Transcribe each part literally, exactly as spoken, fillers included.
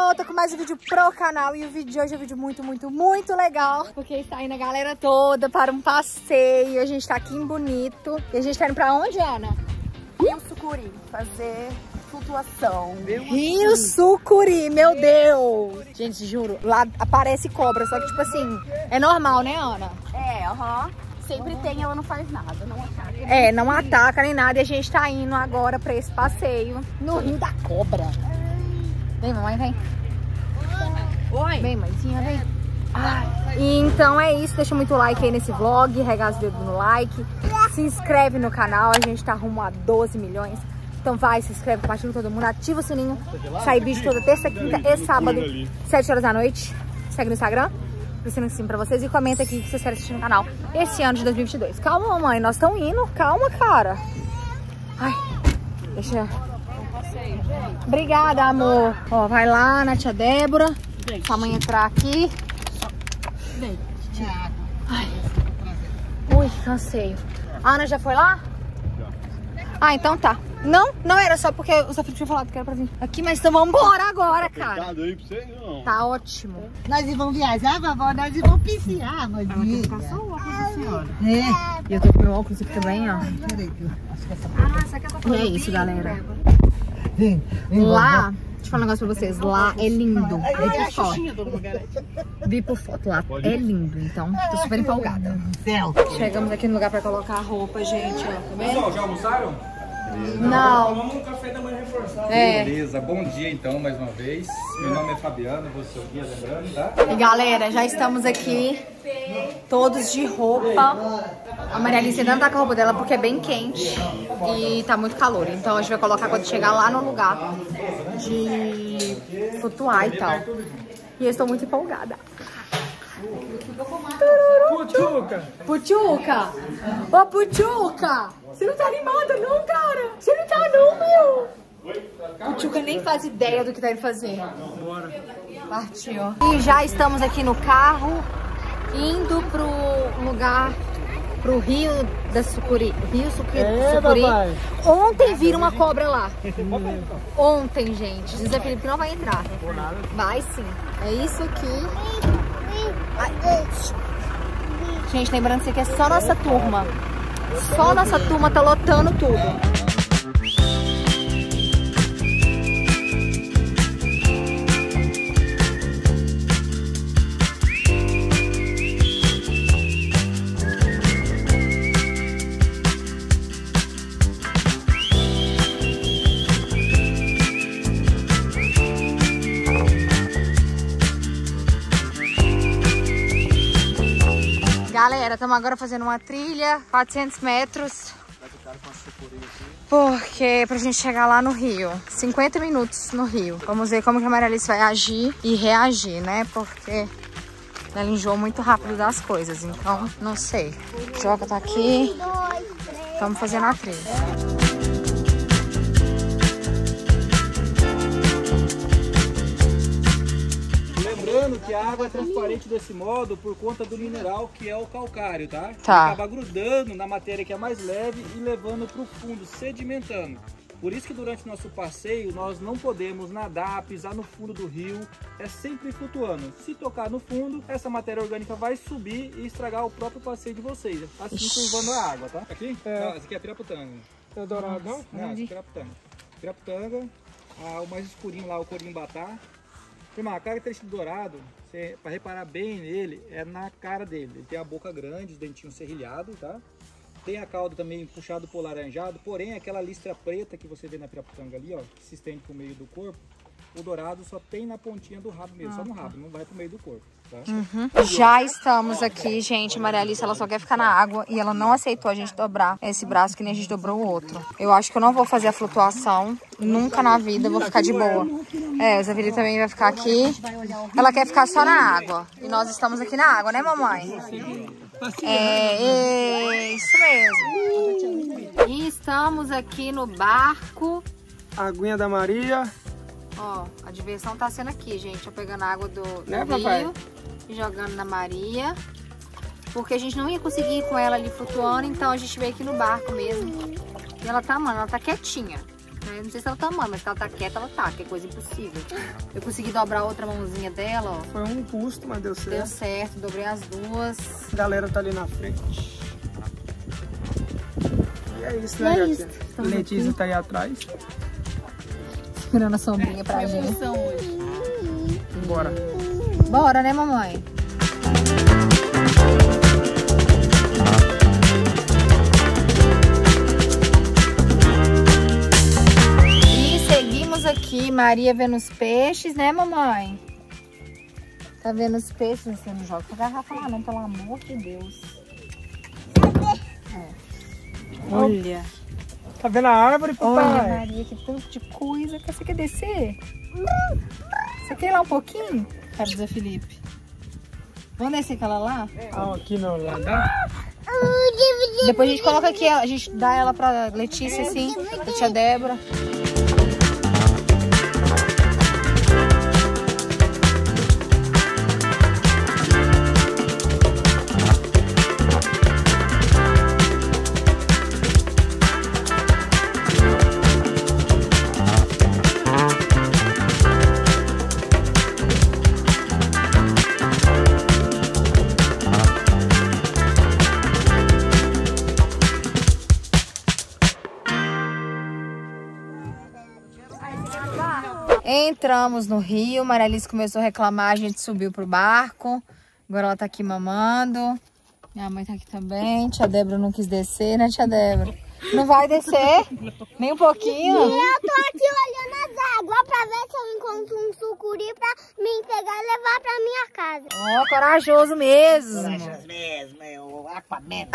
volta com mais um vídeo pro canal. E o vídeo de hoje é um vídeo muito, muito, muito legal, porque está indo a galera toda para um passeio. A gente tá aqui em Bonito. E a gente tá indo pra onde, Ana? Rio Sucuri, fazer flutuação. Rio Sucuri, meu Deus! Gente, juro, lá aparece cobra, só que tipo assim, é normal, né, Ana? É, aham. Uhum. Sempre tem, ela não faz nada, não ataca. É, não ataca nem nada. E a gente tá indo agora pra esse passeio no Rio da Cobra. Vem, mamãe, vem. Oi. Vem, mãezinha, vem. Ai. E então é isso. Deixa muito like aí nesse vlog. Regaça o dedo no like. Se inscreve no canal. A gente tá rumo a doze milhões. Então vai, se inscreve, compartilha com todo mundo. Ativa o sininho. Sai vídeo toda terça, quinta e sábado, sete horas da noite. Segue no Instagram. Ensino assim pra vocês e comenta aqui o que vocês querem assistir no canal esse ano de dois mil e vinte e dois. Calma, mamãe, nós estamos indo. Calma, cara. Ai, deixa eu... Obrigada, amor. Ó, vai lá na tia Débora. Pra mãe entrar aqui. Ai. Ui, cansei. A Ana já foi lá? Ah, então tá. Não, não era só porque o Zé Felipe tinha falado que era pra vir aqui, mas então vamos embora agora, cara. Tá aí pra vocês, não? Tá ótimo. Nós vamos viajar, vovó, nós vamos pisciar, mãe. Ela quer ficar só o óculos da senhora. É, e eu tô com meu óculos aqui também, ó. Peraí, acho que essa ah, é, é isso, galera. Vem, vem, lá, deixa eu falar um negócio pra vocês, lá é lindo. Vi por foto. Vi por foto, lá é lindo, então tô super empolgada. Chegamos aqui no lugar pra colocar a roupa, gente, ó, tá vendo? Já almoçaram? Não. Vamos um café da manhã reforçado. É. Beleza, bom dia então mais uma vez. Meu nome é Fabiano, vou ser o guia, lembrando, tá? E galera, já estamos aqui todos de roupa. A Maria Alice ainda não tá com a roupa dela porque é bem quente e tá muito calor. Então a gente vai colocar quando chegar lá no lugar de flutuar e tal. E eu estou muito empolgada. Puchuca! Puchuca! Ô, oh, Puchuca! Você não tá animada não, cara? Você não tá não, meu! Puchuca nem faz ideia do que tá indo fazer. Bora! Partiu! E já estamos aqui no carro, indo pro lugar, pro Rio da Sucuri. Rio Sucuri. É, Sucuri. Ontem viram uma cobra lá. Ontem, gente. Zé Felipe não vai entrar. Vai sim. É isso aqui. Ai. Gente, lembrando que aqui é só nossa turma. Só nossa turma tá lotando tudo. Galera, estamos agora fazendo uma trilha, quatrocentos metros, porque pra gente chegar lá no Rio, cinquenta minutos no Rio. Vamos ver como que a Maria Alice vai agir e reagir, né? Porque ela enjoou muito rápido das coisas, então não sei. O Joca tá aqui, estamos fazendo a trilha. Lembrando que a água é transparente desse modo por conta do mineral que é o calcário, tá? Tá. Acaba grudando na matéria que é mais leve e levando para o fundo, sedimentando. Por isso que durante o nosso passeio nós não podemos nadar, pisar no fundo do rio, é sempre flutuando. Se tocar no fundo, essa matéria orgânica vai subir e estragar o próprio passeio de vocês, assim curvando a água, tá? Aqui? É. Não, esse aqui é piraputanga. É dourado, não? Não, esse é piraputanga. Piraputanga, ah, o mais escurinho lá, o corimbatá. Uma característica do dourado, para reparar bem nele, é na cara dele. Ele tem a boca grande, os dentinhos serrilhados, tá? Tem a cauda também puxada por laranjado, porém aquela listra preta que você vê na piraputanga ali, ó, que se estende pro meio do corpo, o dourado só tem na pontinha do rabo mesmo, ah, só no rabo, não vai pro meio do corpo, tá? Uhum. Já estamos aqui, gente. Maria Alice, ela só quer ficar na água e ela não aceitou a gente dobrar esse braço que nem a gente dobrou o outro. Eu acho que eu não vou fazer a flutuação, nunca na vida, vou ficar de boa. É, o Zé Felipe também vai ficar aqui. Ela quer ficar só na água. E nós estamos aqui na água, né, mamãe? É, isso mesmo. E estamos aqui no barco. Aguinha da Maria. Ó, a diversão tá sendo aqui, gente. Ó, pegando a água do, do né, rio e jogando na Maria. Porque a gente não ia conseguir ir com ela ali flutuando, então a gente veio aqui no barco mesmo. E ela tá, mano, ela tá quietinha. Eu não sei se ela tá mãe, mas se ela tá quieta, ela tá, que é coisa impossível. Eu consegui dobrar a outra mãozinha dela, ó. Foi um custo, mas deu certo. Deu certo, dobrei as duas. A galera tá ali na frente. E é isso, né, Gatinha? É Letícia aqui. Tá aí atrás. Segurando a sombrinha pra é gente. Hoje. Bora. Bora, né, mamãe? Aqui, Maria vendo os peixes, né, mamãe? Tá vendo os peixes? Você não joga essa garrafa lá, não, pelo amor de Deus. É. Olha. Tá vendo a árvore, papai? Olha, Maria, que tanto de coisa. Você quer descer? Você quer ir lá um pouquinho? Cara do Zé Felipe. Vamos descer aquela lá? Ah, aqui não, lá dá. Depois a gente coloca aqui, a gente dá ela pra Letícia, assim, pra tia Débora. Entramos no rio, Maria Alice começou a reclamar, a gente subiu pro barco. Agora ela tá aqui mamando. Minha mãe tá aqui também. Tia Débora não quis descer, né, tia Débora? Não vai descer? Não. Nem um pouquinho? E eu tô aqui olhando as águas pra ver se eu encontro um sucuri pra me pegar e levar pra minha casa. Ó, oh, corajoso mesmo. Corajoso mesmo, eu aquamento.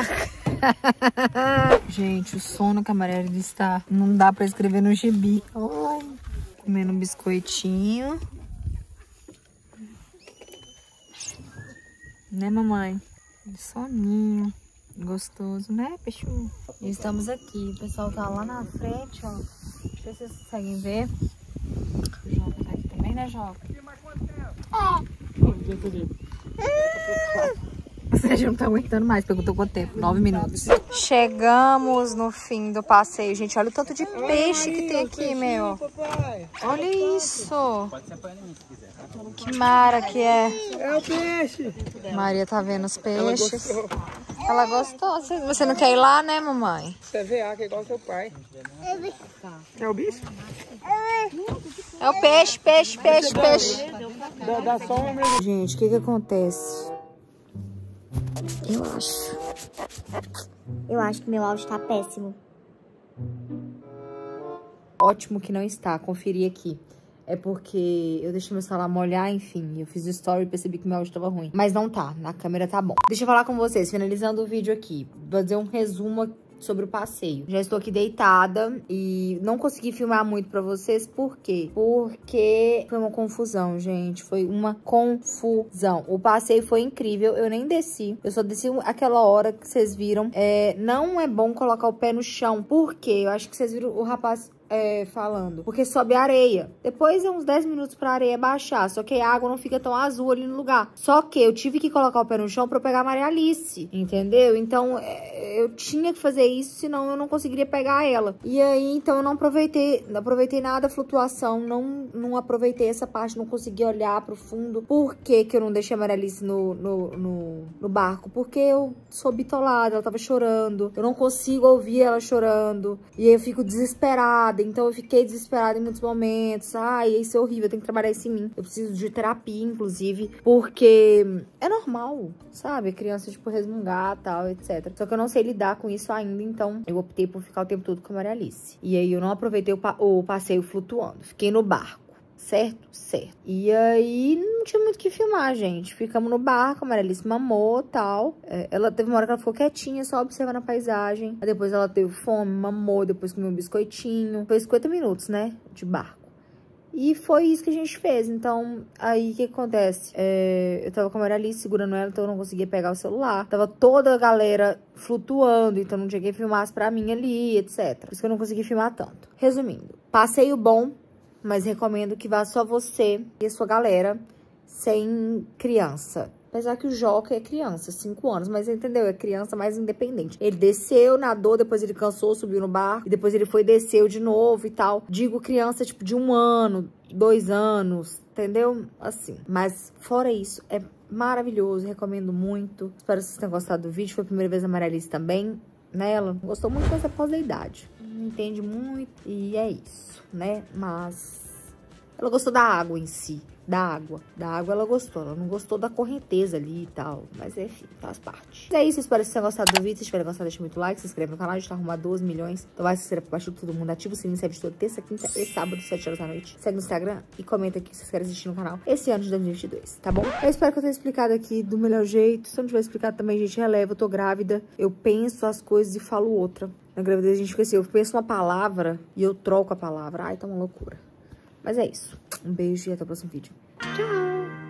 Gente, o sono que a Maria Alice está, não dá pra escrever no gibi. Oh. Comendo um biscoitinho. Né, mamãe? Soninho. Gostoso, né, peixe? E estamos aqui. O pessoal tá lá na frente, ó. Deixa eu ver se vocês conseguem ver. O Joca tá aqui também, né, Joca? É. Você já não tá aguentando mais, perguntou quanto tempo? Nove minutos. Chegamos no fim do passeio, gente. Olha o tanto de peixe que tem aqui, meu. Olha isso. Que mara que é. É o peixe. Maria tá vendo os peixes. Ela gostou. Você não quer ir lá, né, mamãe? Você vê, que é igual seu pai. É o bicho? É o peixe, peixe, peixe, peixe. Dá só um minuto. Gente, o que que acontece? Eu acho. Eu acho que meu áudio tá péssimo. Ótimo que não está, conferi aqui. É porque eu deixei meu celular molhar, enfim. Eu fiz o story e percebi que meu áudio tava ruim. Mas não tá, na câmera tá bom. Deixa eu falar com vocês, finalizando o vídeo aqui. Vou fazer um resumo aqui sobre o passeio. Já estou aqui deitada e não consegui filmar muito pra vocês. Por quê? Porque foi uma confusão, gente. Foi uma confusão. O passeio foi incrível. Eu nem desci. Eu só desci aquela hora que vocês viram. É, não é bom colocar o pé no chão. Por quê? Eu acho que vocês viram o rapaz... É, falando, porque sobe a areia. Depois é uns dez minutos pra areia baixar. Só que a água não fica tão azul ali no lugar. Só que eu tive que colocar o pé no chão pra eu pegar a Maria Alice, entendeu? Então é, eu tinha que fazer isso, senão eu não conseguiria pegar ela. E aí, então eu não aproveitei, não aproveitei nada a flutuação. Não, não aproveitei essa parte, não consegui olhar pro fundo. Por que que eu não deixei a Maria Alice no, no, no, no barco? Porque eu sou bitolada, ela tava chorando. Eu não consigo ouvir ela chorando. E aí eu fico desesperada. Então eu fiquei desesperada em muitos momentos. Ai, isso é horrível, eu tenho que trabalhar isso em mim. Eu preciso de terapia, inclusive, porque é normal, sabe? A criança, tipo, resmungar, tal, etcétera. Só que eu não sei lidar com isso ainda, então eu optei por ficar o tempo todo com a Maria Alice. E aí eu não aproveitei o, pa o passeio flutuando. Fiquei no barco. Certo? Certo. E aí, não tinha muito o que filmar, gente. Ficamos no barco, a Maria Alice mamou, tal. É, ela teve uma hora que ela ficou quietinha, só observando a paisagem. Aí depois ela teve fome, mamou, depois comeu um biscoitinho. Foi cinquenta minutos, né, de barco. E foi isso que a gente fez. Então, aí o que, que acontece? É, eu tava com a Maria Alice segurando ela, então eu não conseguia pegar o celular. Tava toda a galera flutuando, então não tinha quem filmasse pra mim ali, etcétera. Por isso que eu não consegui filmar tanto. Resumindo, passeio bom, mas recomendo que vá só você e a sua galera, sem criança. Apesar que o Joca é criança, cinco anos, mas entendeu? É criança mais independente. Ele desceu, nadou, depois ele cansou, subiu no barco, e depois ele foi, desceu de novo e tal. Digo criança, tipo, de um ano, dois anos, entendeu? Assim. Mas fora isso, é maravilhoso, recomendo muito. Espero que vocês tenham gostado do vídeo. Foi a primeira vez a Maria Alice também, né? Ela gostou muito dessa pós da idade. Não entende muito e é isso, né? Mas... ela gostou da água em si, da água. Da água ela gostou, ela não gostou da correnteza ali e tal. Mas enfim, faz parte. É isso, espero que vocês tenham gostado do vídeo. Se tiver gostado, deixa muito like, se inscreve no canal. A gente tá arrumando a doze milhões. Então vai se inscrever por baixo de todo mundo. Ativa o sininho, segue de toda terça, quinta e sábado, sete horas da noite. Segue no Instagram e comenta aqui que vocês querem assistir no canal esse ano de dois mil e vinte e dois, tá bom? Eu espero que eu tenha explicado aqui do melhor jeito. Se eu não tiver explicado também, gente, releva. Eu tô grávida, eu penso as coisas e falo outra. Na gravidez a gente fica assim, eu penso uma palavra e eu troco a palavra. Ai, tá uma loucura. Mas é isso. Um beijo e até o próximo vídeo. Tchau!